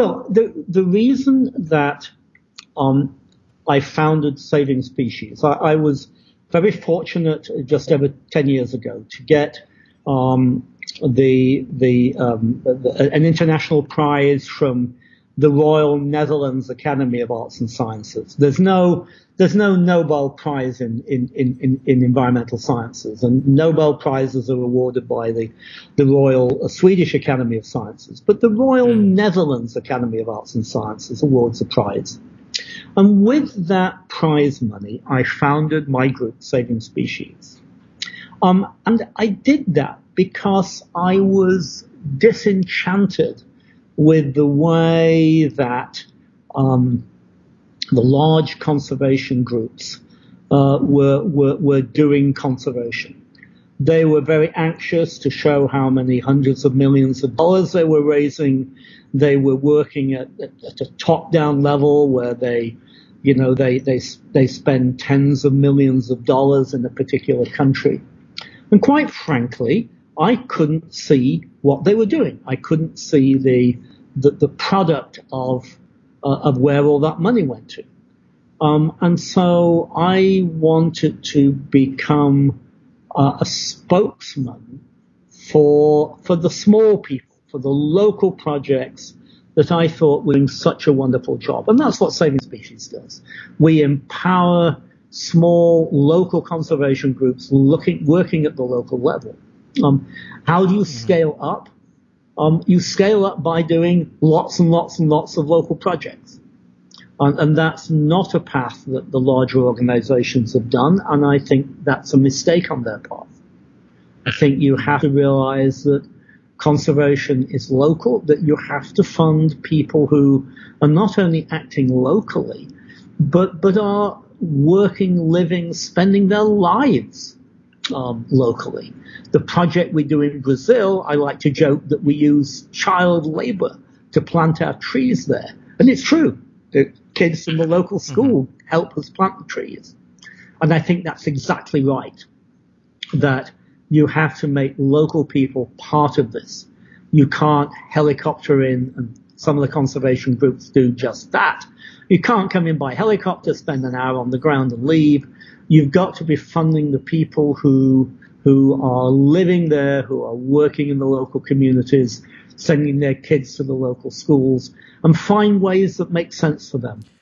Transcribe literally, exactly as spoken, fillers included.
Well, the the reason that um, I founded Saving Species, I, I was very fortunate just over ten years ago to get um, the the, um, the an international prize from the Royal Netherlands Academy of Arts and Sciences. There's no there's no Nobel Prize in in, in, in environmental sciences, and Nobel Prizes are awarded by the the Royal Swedish Academy of Sciences. But the Royal mm. Netherlands Academy of Arts and Sciences awards a prize, and with that prize money, I founded my group, Saving Species. Um, and I did that because I was disenchanted with the way that um, the large conservation groups uh, were, were, were doing conservation. They were very anxious to show how many hundreds of millions of dollars they were raising. They were working at, at, at a top-down level where they, you know, they, they, they spend tens of millions of dollars in a particular country. And quite frankly, I couldn't see what they were doing. I couldn't see the the, the product of uh, of where all that money went to, um, and so I wanted to become uh, a spokesman for for the small people, for the local projects that I thought were doing such a wonderful job, and that's what Saving Species does. We empower small local conservation groups looking working at the local level. Um, how do you scale up? Um, you scale up by doing lots and lots and lots of local projects. Um, and that's not a path that the larger organizations have done, and I think that's a mistake on their part. I think you have to realize that conservation is local, that you have to fund people who are not only acting locally, but, but are working, living, spending their lives Um, locally. The project we do in Brazil, I like to joke that we use child labor to plant our trees there. And it's true. The kids in the local school mm-hmm. help us plant the trees. And I think that's exactly right, that you have to make local people part of this. You can't helicopter in, and some of the conservation groups do just that. You can't come in by helicopter, spend an hour on the ground and leave. You've got to be funding the people who who are living there, who are working in the local communities, sending their kids to the local schools, and find ways that make sense for them.